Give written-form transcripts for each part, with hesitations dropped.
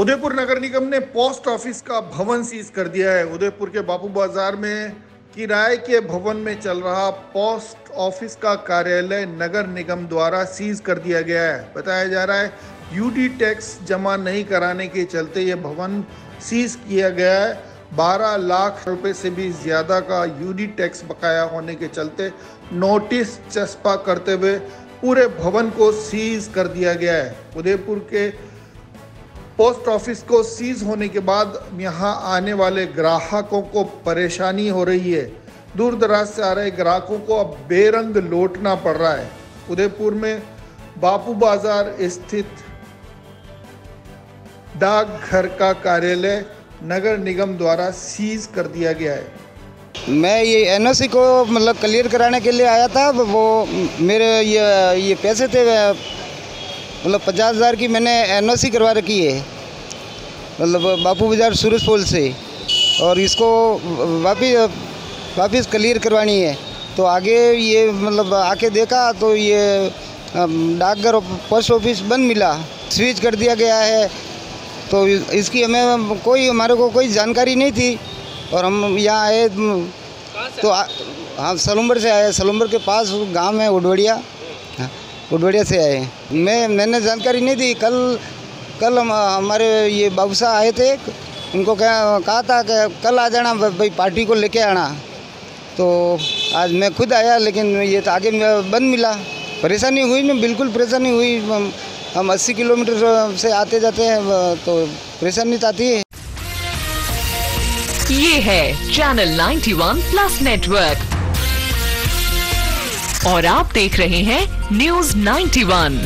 उदयपुर नगर निगम ने post office का भवन सीज कर दिया है। उदयपुर के बापू बाजार में किराए के भवन में चल रहा पोस्ट ऑफिस का कार्यालय नगर निगम द्वारा सीज कर दिया गया है। बताया जा रहा है यूडी टैक्स जमा नहीं कराने के चलते ये भवन सीज किया गया है। 12 लाख रुपए से भी ज़्यादा का यूडी टैक्स बकाया होने के चलते नोटिस चस्पा करते हुए पूरे भवन को सीज कर दिया गया है। उदयपुर के पोस्ट ऑफिस को सीज होने के बाद यहां आने वाले ग्राहकों को परेशानी हो रही है। दूर दराज से आ रहे ग्राहकों को अब बेरंग लौटना पड़ रहा है। उदयपुर में बापू बाजार स्थित डाकघर का कार्यालय नगर निगम द्वारा सीज कर दिया गया है। मैं ये एनओसी को मतलब क्लियर कराने के लिए आया था। वो मेरे ये पैसे थे, मतलब 50,000 की मैंने एनओसी करवा रखी है, मतलब बापू बाजार सूरजपोल से, और इसको वापिस क्लियर करवानी है। तो आगे ये मतलब आके देखा तो ये डाकघर और पोस्ट ऑफिस बंद मिला, स्विच कर दिया गया है। तो इसकी हमारे को कोई जानकारी नहीं थी, और हम यहाँ आए तो हाँ सलम्बर से आए। सलम्बर के पास गांव है उडवड़िया, उडवड़िया से आए। मैंने जानकारी नहीं दी। कल हमारे ये बाबू साहब आए थे, उनको कहा था कि कल आ जाना भाई, पार्टी को लेके आना। तो आज मैं खुद आया, लेकिन ये तो आगे बंद मिला। परेशानी हुई ना, बिल्कुल परेशानी हुई। हम 80 किलोमीटर से आते जाते हैं तो परेशानी तो आती है। ये है चैनल 91+ नेटवर्क, और आप देख रहे हैं न्यूज़ 91।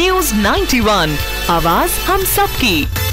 न्यूज़ 91, आवाज हम सबकी।